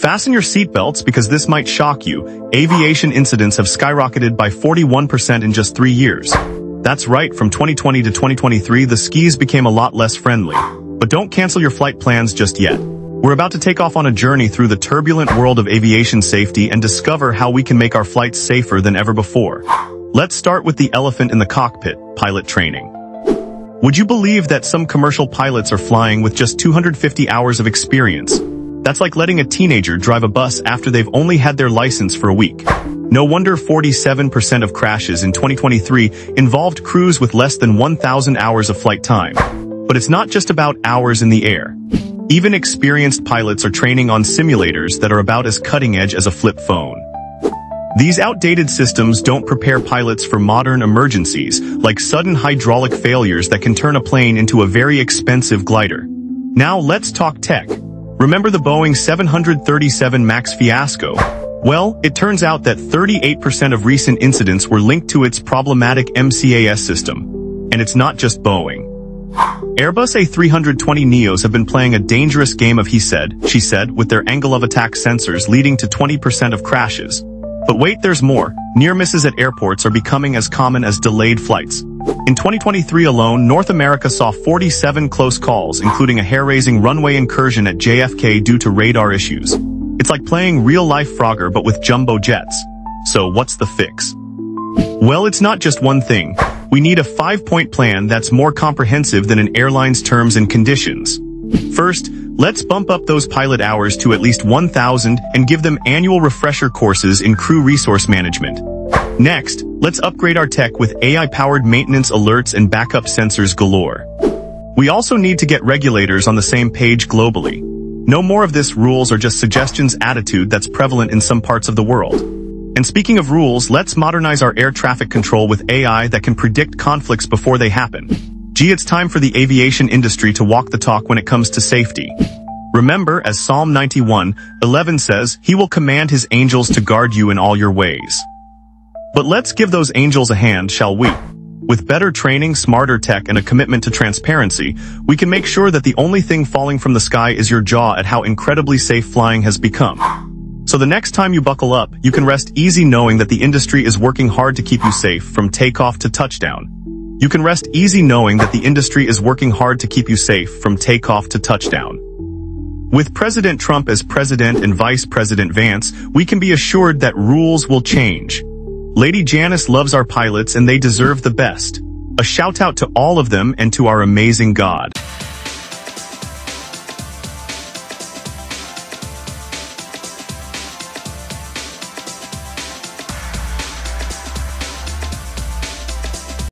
Fasten your seatbelts because this might shock you. Aviation incidents have skyrocketed by 41% in just 3 years. That's right, from 2020 to 2023, the skis became a lot less friendly. But don't cancel your flight plans just yet. We're about to take off on a journey through the turbulent world of aviation safety and discover how we can make our flights safer than ever before. Let's start with the elephant in the cockpit, pilot training. Would you believe that some commercial pilots are flying with just 250 hours of experience? That's like letting a teenager drive a bus after they've only had their license for a week. No wonder 47% of crashes in 2023 involved crews with less than 1,000 hours of flight time. But it's not just about hours in the air. Even experienced pilots are training on simulators that are about as cutting-edge as a flip phone. These outdated systems don't prepare pilots for modern emergencies, like sudden hydraulic failures that can turn a plane into a very expensive glider. Now let's talk tech. Remember the Boeing 737 MAX fiasco? Well, it turns out that 38% of recent incidents were linked to its problematic MCAS system. And it's not just Boeing. Airbus A320 Neos have been playing a dangerous game of he said, she said, with their angle of attack sensors leading to 20% of crashes. But wait, there's more. Near misses at airports are becoming as common as delayed flights. In 2023 alone, North America saw 47 close calls, including a hair-raising runway incursion at JFK due to radar issues. It's like playing real-life Frogger but with jumbo jets. So what's the fix? Well, it's not just one thing. We need a 5-point plan that's more comprehensive than an airline's terms and conditions. First, let's bump up those pilot hours to at least 1,000 and give them annual refresher courses in crew resource management. Next, let's upgrade our tech with AI-powered maintenance alerts and backup sensors galore. We also need to get regulators on the same page globally. No more of this rules are just suggestions attitude that's prevalent in some parts of the world. And speaking of rules, let's modernize our air traffic control with AI that can predict conflicts before they happen. Gee, it's time for the aviation industry to walk the talk when it comes to safety. Remember, as Psalm 91:11 says, he will command his angels to guard you in all your ways. But let's give those angels a hand, shall we? With better training, smarter tech, and a commitment to transparency, we can make sure that the only thing falling from the sky is your jaw at how incredibly safe flying has become. So the next time you buckle up, you can rest easy knowing that the industry is working hard to keep you safe from takeoff to touchdown. You can rest easy knowing that the industry is working hard to keep you safe from takeoff to touchdown. With President Trump as president and Vice President Vance, we can be assured that rules will change. Lady Janice loves our pilots and they deserve the best. A shout out to all of them and to our amazing God.